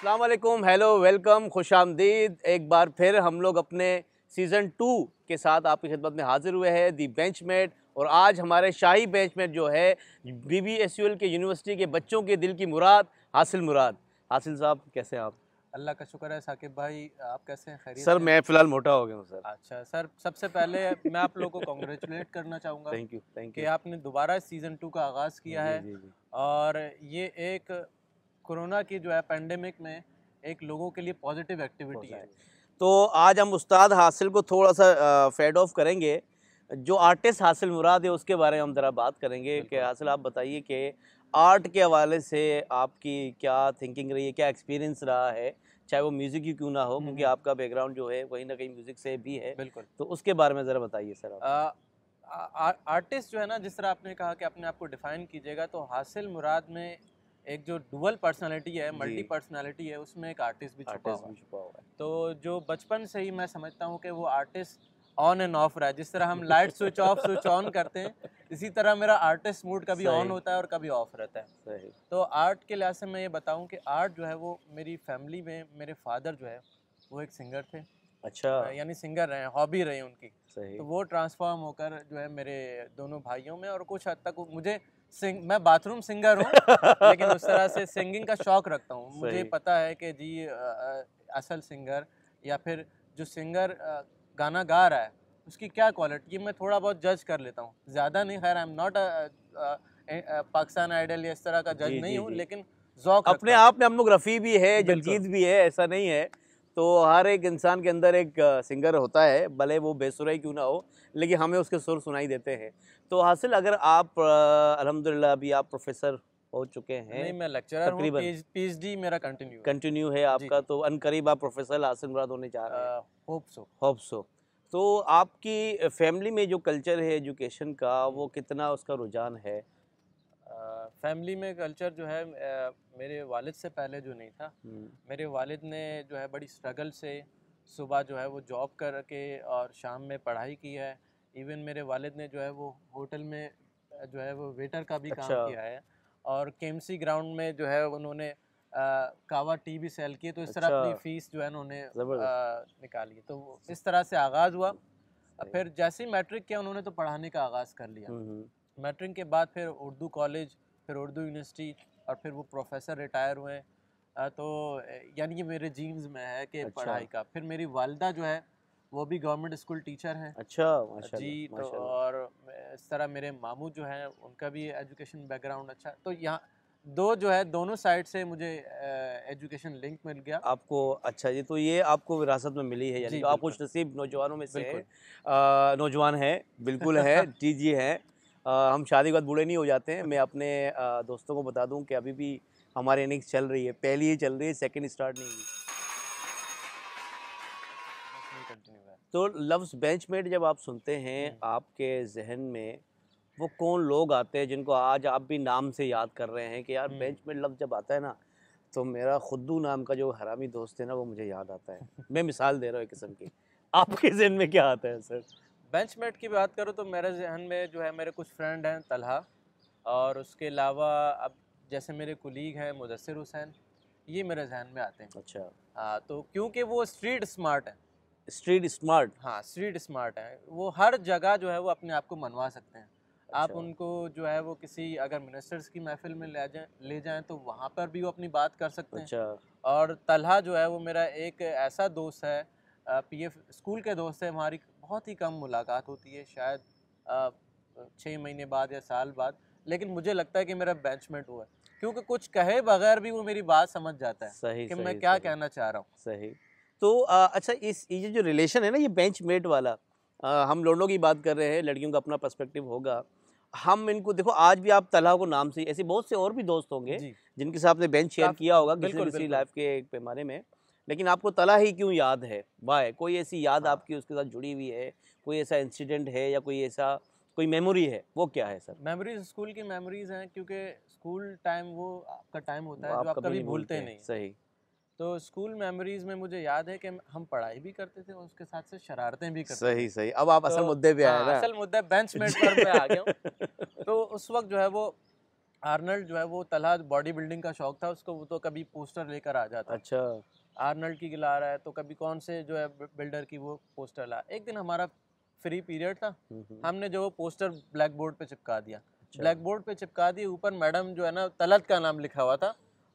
अस्सलाम वालेकुम, hello, welcome, खुश आमदीद। एक बार फिर हम लोग अपने सीज़न 2 के साथ आपकी खिदमत में हाज़िर हुए हैं, दी बेंचमेट। और आज हमारे शाही बेंचमेट जो है BBSUL के यूनिवर्सिटी के बच्चों के दिल की मुराद, हासिल मुराद। हासिल साहब, कैसे हैं आप? अल्लाह का शुक्र है साकिब भाई, आप कैसे हैं? खैरियत सर? मैं फ़िलहाल मोटा हो गया हूँ सर। अच्छा सर, सबसे पहले मैं आप लोगों को कॉन्ग्रेचुलेट करना चाहूँगा। Thank you, thank you. कि आपने दोबारा सीज़न 2 का आगाज़ किया है और ये एक कोरोना की जो है पेंडेमिक में एक लोगों के लिए पॉजिटिव एक्टिविटी है। तो आज हम उस्ताद हासिल को थोड़ा सा फेड ऑफ करेंगे, जो आर्टिस्ट हासिल मुराद है उसके बारे में हम ज़रा बात करेंगे। कि हासिल, आप बताइए कि आर्ट के हवाले से आपकी क्या थिंकिंग रही है, क्या एक्सपीरियंस रहा है, चाहे वो म्यूज़िक ही क्यों ना हो, क्योंकि आपका बैकग्राउंड जो है कहीं ना कहीं म्यूज़िक से भी है। बिल्कुल, तो उसके बारे में ज़रा बताइए सर। आर्टिस्ट जो है ना, जिस तरह आपने कहा कि अपने आप को डिफ़ाइन कीजिएगा, तो हासिल मुराद में एक जो डुअल पर्सनालिटी है, मल्टी पर्सनालिटी है, उसमें एक आर्टिस्ट भी छुपा हुआ है। तो जो बचपन से ही मैं समझता हूँ कि वो आर्टिस्ट ऑन एंड ऑफ रहा है। जिस तरह हम light switch off switch on करते हैं, इसी तरह मेरा आर्टिस्ट मूड कभी ऑन होता है और कभी ऑफ रहता है। सही। तो आर्ट के लिहाज से मैं ये बताऊँ कि आर्ट जो है वो मेरी फैमिली में, मेरे फादर जो है वो एक सिंगर थे। अच्छा। यानी सिंगर रहे, हॉबी रही उनकी। सही। तो वो ट्रांसफॉर्म होकर जो है मेरे दोनों भाइयों में, और कुछ हद तक मुझे मैं बाथरूम सिंगर हूँ लेकिन उस तरह से सिंगिंग का शौक रखता हूँ। मुझे पता है कि जी असल सिंगर या फिर जो सिंगर गाना गा रहा है उसकी क्या क्वालिटी, मैं थोड़ा बहुत जज कर लेता हूँ, ज़्यादा नहीं। खैर, I am not Pakistan idol या इस तरह का जज नहीं हूँ, लेकिन ज़ौक अपने आप में। हम लोग रफ़ी भी है, जलजीत भी है, ऐसा नहीं है। तो हर एक इंसान के अंदर एक सिंगर होता है, भले वो बेसुरा ही क्यों ना हो, लेकिन हमें उसके सुर सुनाई देते हैं। तो हासिल, अगर आप अल्हम्दुलिल्लाह अभी आप प्रोफेसर हो चुके हैं। नहीं, मैं लेक्चरर हूं, पीएचडी मेरा कंटिन्यू है आपका। तो अनकरीब आप प्रोफेसर हासिल मुराद होने जा रहे हैं। Hope so. तो आपकी फैमिली में जो कल्चर है एजुकेशन का, वो कितना उसका रुझान है? फैमिली में कल्चर जो है मेरे वालिद से पहले जो नहीं था। मेरे वालिद ने जो है बड़ी स्ट्रगल से सुबह जो है वो जॉब करके और शाम में पढ़ाई की है। इवन मेरे वालिद ने जो है वो होटल में जो है वो वेटर का भी काम किया है, और केएमसी ग्राउंड में जो है उन्होंने कावा टी भी सेल की। तो इस तरह अपनी फ़ीस जो है उन्होंने निकाली। तो इस तरह से आगाज़ हुआ। फिर जैसे ही मैट्रिक किया उन्होंने तो पढ़ाने का आगाज़ कर लिया। मैट्रिक के बाद फिर उर्दू कॉलेज, फिर उर्दू यूनिवर्सिटी, और फिर वो प्रोफेसर रिटायर हुए। तो यानी कि मेरे जीन्स में है कि पढ़ाई का। फिर मेरी वालिदा जो है वो भी गवर्नमेंट स्कूल टीचर हैं। अच्छा, माशाल्लाह जी। तो और इस तरह मेरे मामू जो हैं उनका भी एजुकेशन बैकग्राउंड अच्छा। तो यहाँ जो है दोनों साइड से मुझे एजुकेशन लिंक मिल गया। आपको अच्छा जी, तो ये आपको विरासत में मिली है, यानी आप खुश नसीब नौजवानों में से नौजवान हैं। बिल्कुल है जी हैं। हम शादी के बाद बूढ़े नहीं हो जाते हैं। मैं अपने दोस्तों को बता दूं कि अभी भी हमारी इनिंग्स चल रही है, पहली ही चल रही है, सेकंड स्टार्ट नहीं हुई। तो लफ्ज़ बेंचमेट जब आप सुनते हैं, आपके जहन में वो कौन लोग आते हैं जिनको आज आप भी नाम से याद कर रहे हैं? कि यार बेंचमेट लफ्ज़ जब आता है ना, तो मेरा खुद्दू नाम का जो हरामी दोस्त है ना, वो मुझे याद आता है। मैं मिसाल दे रहा हूँ एक किस्म की। आपके जहन में क्या आता है सर? बेंचमेट की बात करो तो मेरे जहन में जो है मेरे कुछ फ्रेंड हैं, तलहा, और उसके अलावा अब जैसे मेरे कुलीग हैं मुदस्सिर हुसैन, ये मेरे जहन में आते हैं। अच्छा। हाँ, तो क्योंकि वो स्ट्रीट स्मार्ट हैं। वो हर जगह जो है वो अपने आप को मनवा सकते हैं। अच्छा। आप उनको जो है वो किसी अगर मिनिस्टर्स की महफिल में ले जाएँ तो वहाँ पर भी वो अपनी बात कर सकते हैं। अच्छा। और तलहा जो है वो मेरा एक ऐसा दोस्त है, PF स्कूल के दोस्त हैं। हमारी बहुत ही कम मुलाकात होती है, शायद 6 महीने बाद या साल बाद, लेकिन मुझे लगता है कि मेरा बेंचमेट हुआ है, क्योंकि कुछ कहे बगैर भी वो मेरी बात समझ जाता है। सही, कि सही, मैं क्या कहना चाह रहा हूँ। सही। तो अच्छा, ये जो रिलेशन है ना, ये बेंचमेट वाला, हम लोगों की बात कर रहे हैं, लड़कियों का अपना पर्सपेक्टिव होगा। हम इनको देखो, आज भी आप तलहा को नाम से, ऐसे बहुत से और भी दोस्त होंगे जिनके साथ आपने बेंच शेयर किया होगा किसी लाइफ के पैमाने में, लेकिन आपको तलहा ही क्यों याद है? वाह, कोई ऐसी याद आपकी उसके साथ जुड़ी हुई है, कोई ऐसा इंसिडेंट है, या कोई ऐसा कोई मेमोरी है? वो क्या है सर? मेमोरीज स्कूल की मेमोरीज हैं, क्योंकि स्कूल टाइम वो आपका टाइम होता है जो आप कभी भूलते नहीं। सही। तो स्कूल मेमोरीज में मुझे याद है कि हम पढ़ाई भी करते थे और उसके साथ से शरारतें भी करते थे। सही सही। अब आप असल मुद्दे पे आए ना। असल मुद्दे बेंचमेट पर मैं आ गया हूं। तो उस वक्त जो है वो आर्नल्ड जो है वो तलहा बॉडी बिल्डिंग का शौक था उसको, वो तो कभी पोस्टर लेकर आ जाता। अच्छा, आर्नल्ड की ला रहा है तो कभी कौन से जो है बिल्डर की वो पोस्टर ला। एक दिन हमारा फ्री पीरियड था, हमने जो पोस्टर ब्लैक बोर्ड पे चिपका दिया। ब्लैक बोर्ड पे चिपका दिए, ऊपर मैडम जो है ना तलत का नाम लिखा हुआ था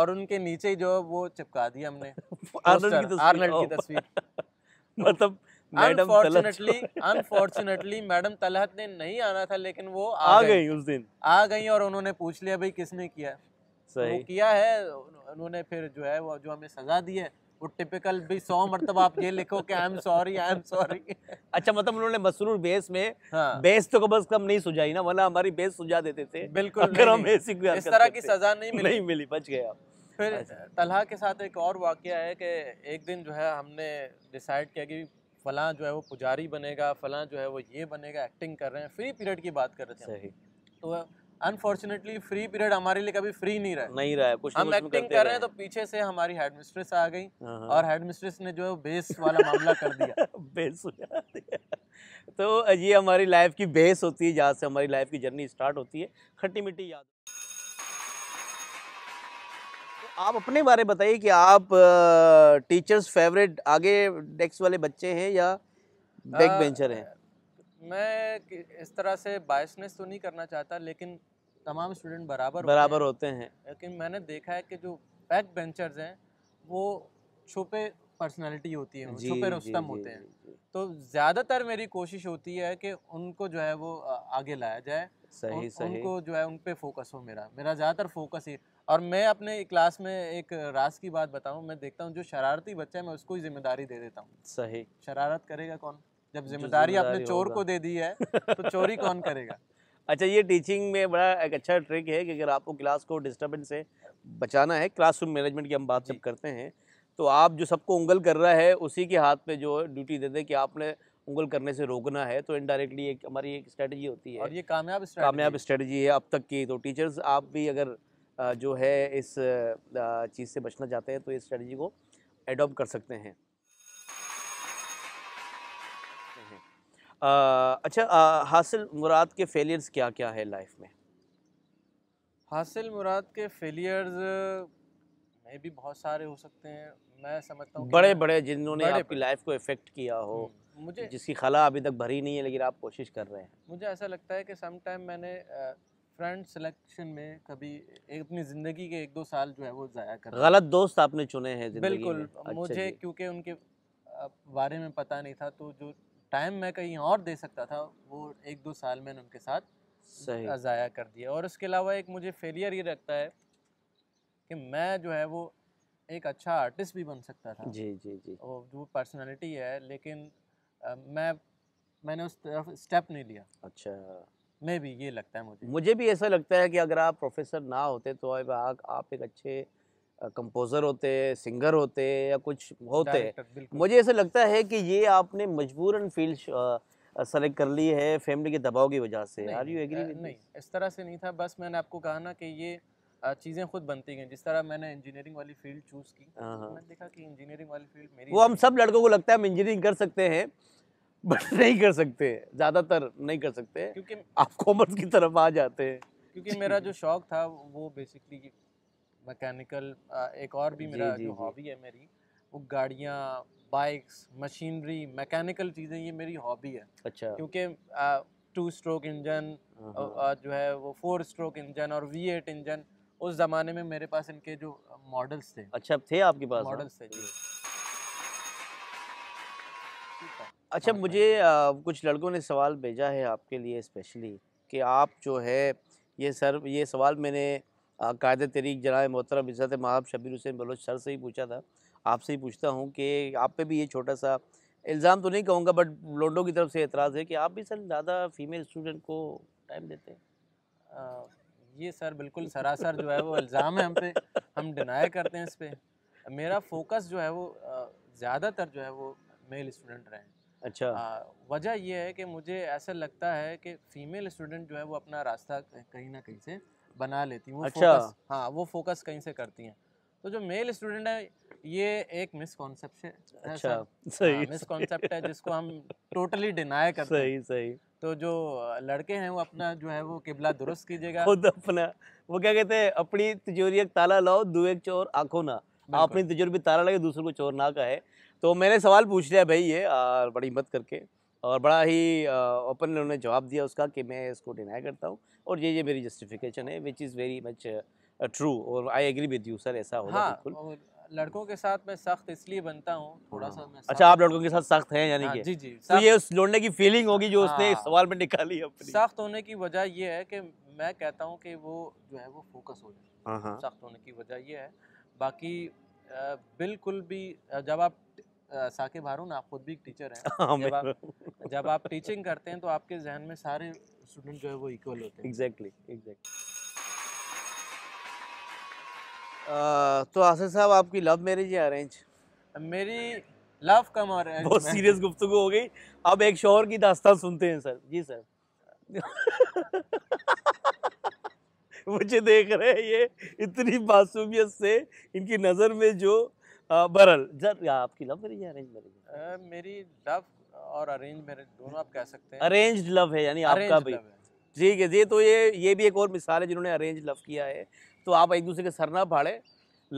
और उनके नीचे जो है वो चिपका दिया हमने आर्नल्ड की तस्वीर। मतलब अनफॉर्चुनेटली मैडम तलहत ने नहीं आना था, लेकिन वो आ गई उस दिन, आ गई और उन्होंने पूछ लिया भाई किसने किया। सही। वो किया है उन्होंने, फिर जो है वो जो हमें सजा दी है वो टिपिकल भी 100 मर्तबा आप ये लिखो कि I am sorry, I am sorry. अच्छा, मतलब उन्होंने मसरूर बेस में, हाँ। बेस तो कम से कम नहीं सुझाई ना, वरना हमारी बेस सुझा देते थे। बिल्कुल, अगर हम ऐसी इस तरह की सजा नहीं मिली, बच गया। फिर तलहा के साथ एक और वाकया है कि एक दिन जो है हमने डिसाइड किया कि फलां जो है वो पुजारी बनेगा, फलां जो है वो ये बनेगा, एक्टिंग कर रहे हैं। फ्री पीरियड की बात कर रहे थे। तो अनफॉर्चुनेटली फ्री पीरियड हमारे लिए कभी फ्री नहीं रहा, कुछ हम एक्टिंग कर रहे हैं तो पीछे से हमारी हेड मिस्ट्रेस आ गई और हेड मिस्ट्रेस ने जो है बेस वाला मामला कर दिया। बेस सुझा दिया। तो ये हमारी लाइफ की बेस होती है, जहाँ से हमारी लाइफ की जर्नी स्टार्ट होती है, खट्टी मिट्टी याद। आप अपने बारे बताइए कि आप टीचर्स फेवरेट आगे डेस्क वाले बच्चे हैं या बैक बेंचर हैं? मैं इस तरह से बायसनेस तो नहीं करना चाहता, लेकिन तमाम स्टूडेंट बराबर होते हैं। लेकिन मैंने देखा है कि जो बैक बेंचर्स हैं वो छुपे पर्सनालिटी होती है, छुपे रुस्तम होते हैं। तो ज़्यादातर मेरी कोशिश होती है कि उनको जो है वो आगे लाया जाए। सही। उनको जो है उन पर फोकस हो, मेरा ज़्यादातर फोकस ही। और मैं अपने क्लास में एक राज की बात बताऊं, मैं देखता हूं जो शरारती बच्चा है मैं उसको ही जिम्मेदारी दे देता हूं। सही। शरारत करेगा कौन जब जिम्मेदारी आपने चोर को दे दी है तो चोरी कौन करेगा। अच्छा, ये टीचिंग में बड़ा एक अच्छा ट्रिक है कि अगर आपको क्लास को डिस्टर्बेंस से बचाना है, क्लासरूम मैनेजमेंट की हम बात जब करते हैं, तो आप जो सबको उंगल कर रहा है उसी के हाथ में जो ड्यूटी दे दें कि आपने उंगल करने से रोकना है। तो इनडायरेक्टली एक हमारी एक स्ट्रेटजी होती है और ये कामयाब स्ट्रेटजी है अब तक की। तो टीचर्स आप भी अगर जो है इस चीज़ से बचना चाहते हैं तो इस स्ट्रेटजी को एडॉप्ट कर सकते हैं। अच्छा, हासिल मुराद के फेलियर्स क्या क्या है लाइफ में? हासिल मुराद के फेलियर्स में भी बहुत सारे हो सकते हैं। मैं समझता हूँ बड़े जिन्होंने आपकी लाइफ को इफेक्ट किया हो, मुझे जिसकी खला अभी तक भरी नहीं है लेकिन आप कोशिश कर रहे हैं। मुझे ऐसा लगता है कि समटाइम मैंने फ्रेंड सिलेक्शन में कभी अपनी ज़िंदगी के 1-2 साल जो है वो ज़ाया कर, गलत दोस्त आपने चुने हैं ज़िंदगी में। बिल्कुल, मुझे क्योंकि उनके बारे में पता नहीं था, तो जो टाइम मैं कहीं और दे सकता था वो 1-2 साल मैंने उनके साथ ज़ाया कर दिया। और इसके अलावा एक मुझे फेलियर ये लगता है कि मैं जो है वो एक अच्छा आर्टिस्ट भी बन सकता था। जी। और जो पर्सनैलिटी है, लेकिन मैंने उस तरफ स्टेप नहीं लिया। अच्छा, मैं भी ये लगता है मुझे भी ऐसा लगता है कि अगर आप प्रोफेसर ना होते तो आप एक अच्छे कंपोज़र होते, सिंगर होते या कुछ होते। मुझे ऐसा लगता है कि ये आपने मजबूरन फील्ड सेलेक्ट कर ली है फैमिली के दबाव की वजह से। Are you agree? नहीं, इस तरह से नहीं था। बस मैंने आपको कहा ना कि ये चीज़ें खुद बनती गई। जिस तरह मैंने इंजीनियरिंग वाली फील्ड चूज़ की, मैंने देखा कि इंजीनियरिंग वाली फील्ड मेरी, वो हम सब लड़कों को लगता है हम इंजीनियरिंग कर सकते हैं बट नहीं कर सकते, ज़्यादातर नहीं कर सकते, क्योंकि आप कॉमर्स की तरफ आ जाते हैं। क्योंकि मेरा जो शौक़ था वो बेसिकली मैकेनिकल, एक और भी मेरा जो हॉबी है मेरी वो गाड़ियाँ, बाइक्स, मशीनरी, मैकेनिकल चीज़ें, ये मेरी हॉबी है। अच्छा। क्योंकि 2 स्ट्रोक इंजन जो है वो 4 स्ट्रोक इंजन और V8 इंजन उस ज़माने में मेरे पास इनके जो मॉडल्स थे। अच्छा, थे आपके पास मॉडल्स थे? अच्छा, मुझे कुछ लड़कों ने सवाल भेजा है आपके लिए स्पेशली कि आप जो है ये सर, ये सवाल मैंने कायदे तहरीक जनाब मोहतरम इज़्ज़त माहब शब्बीर हुसैन बलोच सर से ही पूछा था, आपसे ही पूछता हूँ कि आप पे भी ये छोटा सा इल्ज़ाम तो नहीं कहूँगा बट लोडों की तरफ से एतराज़ है कि आप भी सर ज़्यादा फीमेल स्टूडेंट को टाइम देते हैं। ये सर बिल्कुल सरासर जो है वो इल्ज़ाम है हम पे, हम डिनाई करते हैं इस पर। मेरा फोकस जो है वो ज़्यादातर जो है वो मेल स्टूडेंट रहे हैं। अच्छा। वजह यह है कि मुझे ऐसा लगता है कि फीमेल स्टूडेंट जो है वो अपना रास्ता कहीं ना कहीं से बना लेती हैं। अच्छा। वो फोकस कहीं से करती हैं। तो जो मेल स्टूडेंट है ये एक मिसकॉन्सेप्ट है। अच्छा, सही मिसकॉन्सेप्ट है जिसको हम टोटली डिनाई करते हैं। सही। तो जो लड़के हैं वो अपना जो है वो किबला दुरुस्त कीजिएगा खुद अपना। वो क्या कहते हैं, अपनी तिजोरी एक ताला लाओ, दुए एक चोर आंखों ना। अपनी तिजोरी पे ताला लगे, दूसरों को चोर ना कहे। तो मैंने सवाल पूछ लिया भाई ये, और बड़ी हिम्मत करके और बड़ा ही ओपन उन्होंने जवाब दिया उसका कि मैं इसको डिनाई करता हूँ और ये मेरी जस्टिफिकेशन है, which is very much true. और I agree with you sir, ऐसा होगा बिल्कुल। लड़कों के साथ मैं सख्त इसलिए बनता हूँ थोड़ा सा मैं। अच्छा, आप लड़कों के साथ सख्त हैं यानी कि? जी जी। तो ये उस लौंडे की फीलिंग होगी जो उसने इस सवाल में निकाली अपनी। सख्त होने की वजह ये है कि मैं कहता हूँ कि वो जो है वो फोकस हो जाए। सख्त होने की वजह ये है। बाकी बिल्कुल भी, जब आप साकिब हारून, आप खुद भी एक टीचर हैं, जब आप टीचिंग करते हैं तो आपके जहन में सारे स्टूडेंट जो है वो इक्वल होते हैं। Exactly exactly. तो हासिल साहब, आपकी लव मैरिज या अरेंज? मेरी लव कम और अरेंज। बहुत सीरियस गुफ्तगू हो गई। अब एक शोहर की दास्तान सुनते हैं सर। जी सर। मुझे देख रहे हैं ये इतनी मासूमियत से, इनकी नज़र में जो बरल जर। आपकी लव मैरिज या अरेंज मैरिज? मेरी लव और अरेंज मैरिज दोनों आप कह सकते हैं। अरेंज लव है यानी आपका भी? ठीक है जी। तो ये भी एक और मिसाल है जिन्होंने अरेंज लव किया है। तो आप एक दूसरे के सर ना फाड़े,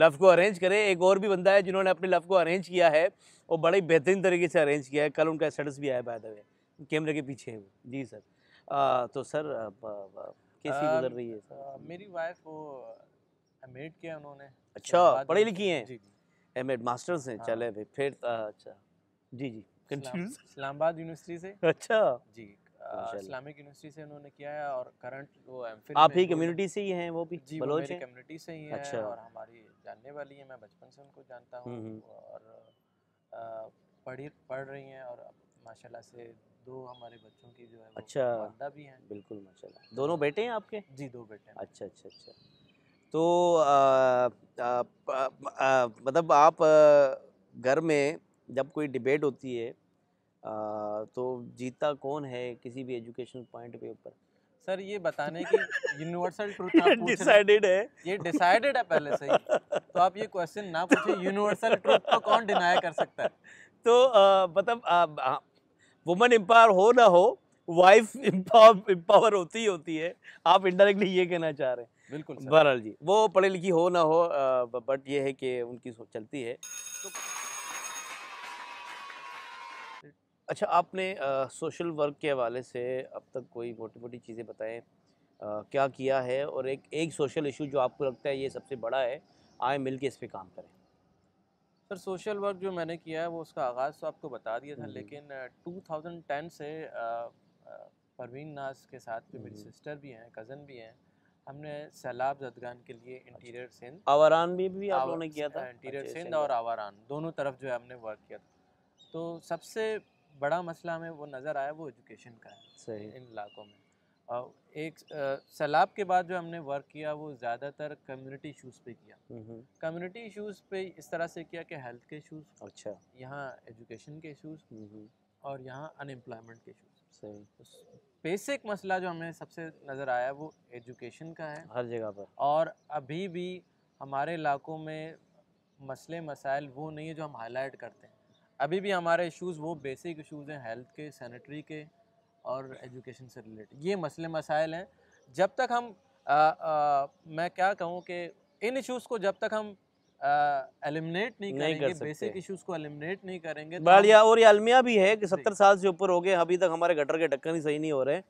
लव को अरेंज करें। एक और भी बंदा है जिन्होंने अपने लव को अरेंज किया है और बड़े बेहतरीन तरीके से अरेंज किया है। कल उनका स्टेटस भी आया बाय द वे, कैमरे के पीछे है वो। जी सर। तो सर कैसी गुजर रही है? मेरी वाइफ वो एमएड किया उन्होंने। अच्छा, पढ़ी लिखी हैं? एमएड मास्टर्स हैं। चले भाई फिर। अच्छा जी जी, कंटिन्यू। इस्लामाबाद यूनिवर्सिटी से। अच्छा जी, इस्लामिक यूनिवर्सिटी से उन्होंने किया है। और करंट वो एमफिल। आप ही कम्युनिटी से ही हैं? वो भी जी, वो मेरी कम्युनिटी से ही है। अच्छा। और हमारी जानने वाली है, मैं बचपन से उनको जानता हूँ। और पढ़ रही हैं और माशाल्लाह से दो हमारे बच्चों की जो है। अच्छा, वालदा भी हैं। बिल्कुल माशाल्लाह। दोनों बेटे हैं आपके? जी, दो बेटे हैं। अच्छा अच्छा अच्छा। तो मतलब आप घर में जब कोई डिबेट होती है तो जीता कौन है किसी भी एजुकेशन पॉइंट पे ऊपर? सर ये बताने की यूनिवर्सल ट्रूथ आप पूछ डिसाइडेड है, ये डिसाइडेड है पहले से ही। तो आप ये क्वेश्चन ना पूछिए, यूनिवर्सल ट्रूथ को कौन डिनाई कर सकता है। तो मतलब वुमेन एम्पावर हो ना हो, वाइफ एम्पावर होती ही होती है। आप इनडायरेक्टली ये कहना चाह रहे हैं? बिल्कुल बहरहाल जी, वो पढ़ी लिखी हो ना हो, बट ये है कि उनकी सोच चलती है। तो अच्छा, आपने सोशल वर्क के हवाले से अब तक कोई मोटी मोटी चीज़ें बताएं, क्या किया है? और एक सोशल इशू जो आपको लगता है ये सबसे बड़ा है, आए मिल के इस पर काम करें। सर सोशल वर्क जो मैंने किया है वो, उसका आगाज़ तो आपको बता दिया था, लेकिन 2010 से परवीन नाज के साथ जो मेरी सिस्टर भी हैं, कज़न भी हैं, हमने सैलाब जदगान के लिए इंटीरियर सिंध, आवारान भी आप लोगों ने किया था? इंटीरियर सिंध और आवारान दोनों तरफ जो है हमने वर्क किया था। तो सबसे बड़ा मसला हमें वो नज़र आया वो एजुकेशन का है इन इलाकों में। और एक सैलाब के बाद जो हमने वर्क किया वो ज़्यादातर कम्युनिटी इशूज़ पे किया। कम्युनिटी इशूज़ पे इस तरह से किया कि हेल्थ के इशूज़, अच्छा, यहाँ एजुकेशन के इशूज़ और यहाँ अनएम्प्लॉयमेंट के इशूज़। बेसिक मसला जो हमें सबसे नज़र आया वो एजुकेशन का है हर जगह पर। और अभी भी हमारे इलाकों में मसले मसाइल वो नहीं है जो हम हाईलाइट करते हैं। अभी भी हमारे इश्यूज़ वो बेसिक इश्यूज़ हैं, हेल्थ के, सैनिटरी के और एजुकेशन से रिलेटेड। ये मसले मसाइल हैं। जब तक हम मैं क्या कहूँ कि इन इश्यूज़ को जब तक हम एलिमिनेट नहीं करेंगे, बेसिक इश्यूज़ को एलिमिनेट नहीं करेंगे बढ़िया। और ये अलमिया भी है कि 70 साल से ऊपर हो गए, अभी तक हमारे गटर के ढक्कन ही सही नहीं हो रहे हैं।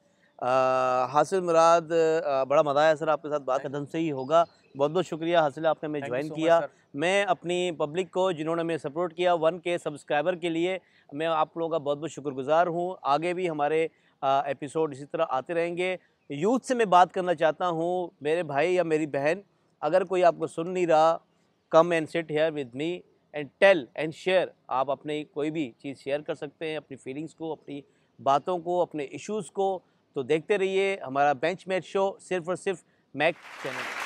हासिल मुराद, बड़ा मज़ा आया सर आपके साथ बात। कदम से ही होगा। बहुत बहुत शुक्रिया हासिल, आपने हमें ज्वाइन किया। मैं अपनी पब्लिक को जिन्होंने हमें सपोर्ट किया 1K सब्सक्राइबर के लिए, मैं आप लोगों का बहुत बहुत शुक्रगुजार हूँ। आगे भी हमारे एपिसोड इसी तरह आते रहेंगे। यूथ से मैं बात करना चाहता हूँ, मेरे भाई या मेरी बहन, अगर कोई आपको सुन नहीं रहा, come and sit here with me and tell and share. आप अपनी कोई भी चीज़ शेयर कर सकते हैं, अपनी फीलिंग्स को, अपनी बातों को, अपने इशूज़ को। तो देखते रहिए हमारा बेंचमेट शो सिर्फ और सिर्फ मैक चैनल।